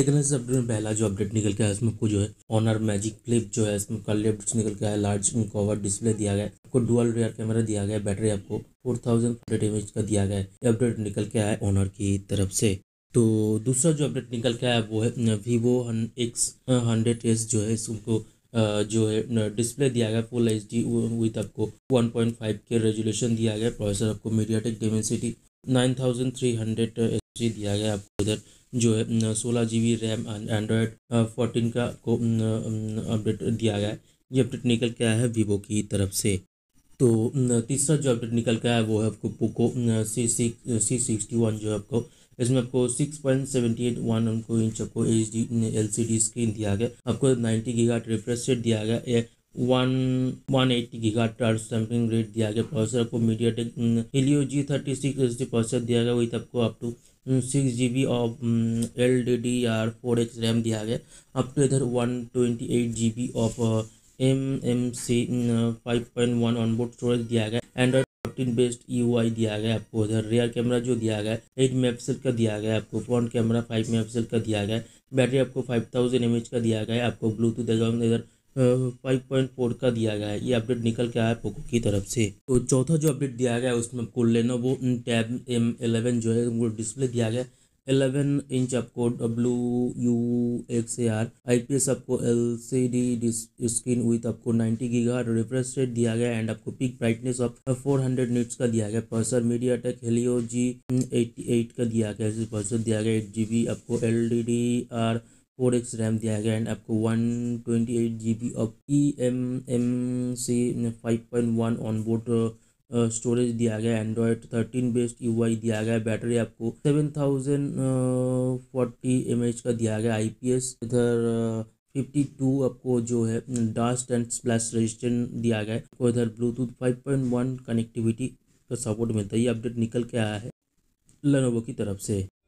Techno से update में पहला जो अपडेट निकल के आया इसमें आपको जो है ऑनर मैजिक फ्लिप जो है इसमें कल अपडेट निकल के आया। लार्ज कवर डिस्प्ले दिया गया है, आपको डुअल रियर कैमरा दिया गया है, बैटरी आपको 4000 एमएच का दिया गया है। ये अपडेट निकल के आया ऑनर की तरफ से। तो दूसरा जो अपडेट निकल के आया वो है वीवो X100s जो है इसको जो है डिस्प्ले दिया गया फुल एचडी विथ आपको 1.5 के रेजुलेशन दिया गया। प्रोसेसर आपको मीडियाटेक डिमेंसिटी 9300 एचडी दिया गया। आपको इधर जो है 16 GB रैम, एंड्रॉयड 14 का आपको अपडेट दिया गया है। ये अपडेट निकल के आया है वीवो की तरफ से। तो तीसरा जो अपडेट निकल के आया वो है आपको पोको C61 जो है आपको इसमें आपको 6.781 हमको इंच आपको HD LCD स्क्रीन दिया गया। आपको 90 गीगाहर्ट्ज रिफ्रेश रेट दिया गया, 180 गीगाहर्ट्ज सैंपलिंग रेट दिया गया। प्रोसेसर आपको मीडियाटेक हेलियो G36 प्रोसेसर दिया गया, विथ आपको up to 6 GB of LDDR4X RAM दिया गया। अप टू इधर 128 GB of MMC 5.1 onboard storage दिया गया। एंड्रॉइड बेस्ट UI दिया गया। आपको इधर रियर कैमरा जो दिया गया 8 मेगापिक्सल का दिया गया। आपको फ्रंट कैमरा 5 मेगापिक्सल का दिया गया। बैटरी आपको 5000 mAh का दिया गया। आपको ब्लूटूथ इधर 5.4 का दिया गया है। ये अपडेट निकल के आया पोको की तरफ से। तो चौथा जो अपडेट दिया गया उसमें आपको लेनोवो टैब M11 जो है वो डिस्प्ले दिया गया। 11 इंच आपको WUXAR IPS आपको LCD स्क्रीन विथ आपको 90 गीगाहर्ट्ज रिफ्रेश रेट दिया गया एंड आपको पिक ब्राइटनेस ऑफ 400 निट्स का दिया गया। प्रोसेसर मीडियाटेक हेलियो G88 का दिया गया। इस प्रोसेसर दिया गया 8 GB आपको LDDR4X रैम दिया गया एंड आपको 128 GB of EMMC 5.1 onboard storage दिया गया। एंड्रॉयड 13 बेस्ड UI दिया गया। बैटरी आपको 7040 mAh का दिया गया। IPS इधर 52 आपको जो है डस्ट एंड स्प्लैश रेजिस्टेंट दिया गया। आपको इधर ब्लूटूथ 5.1 कनेक्टिविटी का सपोर्ट मिलता है। ये अपडेट निकल के आया है लेनोवो की तरफ से।